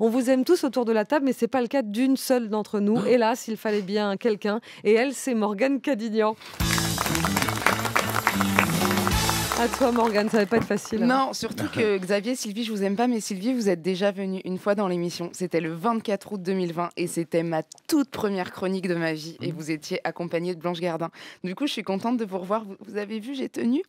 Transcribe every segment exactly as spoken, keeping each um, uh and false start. On vous aime tous autour de la table, mais ce n'est pas le cas d'une seule d'entre nous. Hélas, il fallait bien quelqu'un. Et elle, c'est Morgane Cadignan. À toi, Morgane, ça ne va pas être facile. Non, hein. Surtout que Xavier, Sylvie, je ne vous aime pas, mais Sylvie, vous êtes déjà venue une fois dans l'émission. C'était le vingt-quatre août deux mille vingt et c'était ma toute première chronique de ma vie. Et vous étiez accompagnée de Blanche Gardin. Du coup, je suis contente de vous revoir. Vous avez vu, j'ai tenu.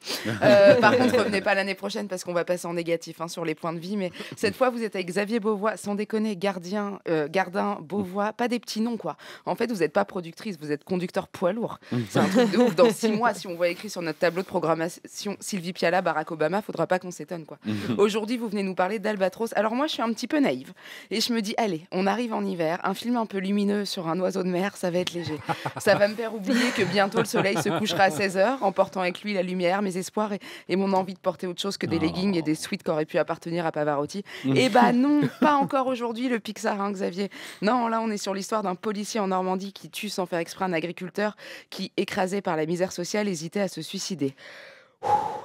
Euh, par contre, revenez pas l'année prochaine parce qu'on va passer en négatif hein, sur les points de vie. Mais cette fois, vous êtes avec Xavier Beauvois, sans déconner, gardien, euh, Gardin, Beauvois, pas des petits noms, quoi. En fait, vous n'êtes pas productrice, vous êtes conducteur poids lourd. C'est un truc de ouf. Dans six mois, si on voit écrit sur notre tableau de programmation, Sylvie Piala, Barack Obama, faudra pas qu'on s'étonne, quoi. Aujourd'hui, vous venez nous parler d'Albatros. Alors moi, je suis un petit peu naïve et je me dis, allez, on arrive en hiver, un film un peu lumineux sur un oiseau de mer, ça va être léger. Ça va me faire oublier que bientôt le soleil se couchera à seize heures, emportant avec lui la lumière, mes espoirs et, et mon envie de porter autre chose que des oh. leggings et des suites qui auraient pu appartenir à Pavarotti. Et bah non, pas encore aujourd'hui le Pixar, hein, Xavier. Non, là, on est sur l'histoire d'un policier en Normandie qui tue sans faire exprès un agriculteur qui, écrasé par la misère sociale, hésitait à se suicider.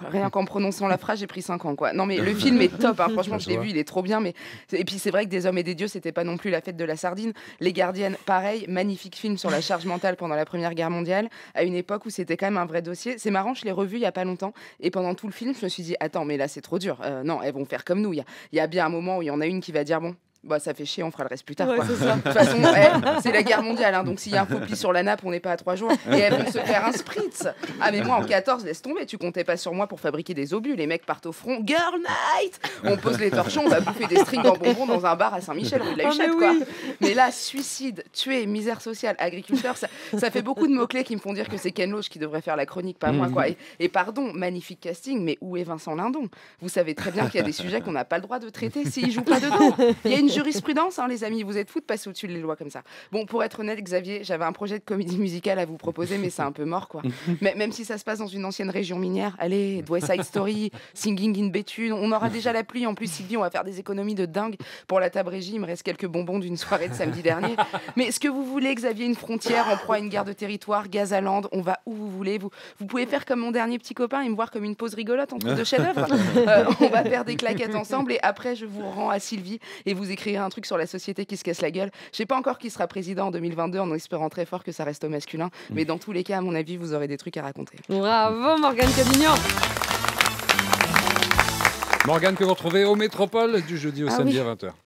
Rien qu'en prononçant la phrase, j'ai pris cinq ans, quoi. Non mais le film est top, hein. Franchement je l'ai vu, il est trop bien. Mais et puis c'est vrai que Des Hommes et des Dieux, c'était pas non plus la fête de la sardine. Les Gardiennes, pareil, magnifique film sur la charge mentale pendant la Première Guerre mondiale, à une époque où c'était quand même un vrai dossier. C'est marrant, je l'ai revu il y a pas longtemps et pendant tout le film je me suis dit, attends mais là c'est trop dur, euh, non elles vont faire comme nous. Il y a, y a bien un moment où il y en a une qui va dire, bon bah ça fait chier, on fera le reste plus tard, ouais, quoi. De toute façon eh, c'est la guerre mondiale hein, donc s'il y a un faux pli sur la nappe on n'est pas à trois jours. Et elles vont se faire un spritz. Ah mais moi en quatorze, laisse tomber, tu comptais pas sur moi pour fabriquer des obus. Les mecs partent au front, girl night, on pose les torchons, on va bouffer des strings en bonbons dans un bar à Saint-Michel rue de la Huchette, quoi. Mais là, suicide, tuer, misère sociale, agriculteur, ça, ça fait beaucoup de mots-clés qui me font dire que c'est Ken Loach qui devrait faire la chronique, pas moi, quoi. Et, et pardon, magnifique casting, mais où est Vincent Lindon? Vous savez très bien qu'il y a des sujets qu'on n'a pas le droit de traiter s'il joue pas dedans. Il y a une jurisprudence, hein, les amis, vous êtes fous de passer au-dessus des lois comme ça. Bon, pour être honnête, Xavier, j'avais un projet de comédie musicale à vous proposer, mais c'est un peu mort, quoi. Mais même si ça se passe dans une ancienne région minière, allez, Douai Side Story, Singing in Béthune, on aura déjà la pluie. En plus, Sylvie, on va faire des économies de dingue pour la table régie. Il me reste quelques bonbons d'une soirée de samedi dernier. Mais est-ce que vous voulez, Xavier, une frontière en proie à une guerre de territoire, Gazaland, on va où vous voulez. Vous, vous pouvez faire comme mon dernier petit copain et me voir comme une pause rigolote entre deux chefs-d'œuvre. Euh, on va faire des claquettes ensemble et après, je vous rends à Sylvie et vous écrivez écrire un truc sur la société qui se casse la gueule. Je sais pas encore qui sera président en deux mille vingt-deux, en espérant très fort que ça reste au masculin. Mais dans tous les cas, à mon avis, vous aurez des trucs à raconter. Bravo Morgane Cadignan. Morgane que vous retrouvez au Métropole du jeudi au ah samedi oui. à vingt heures.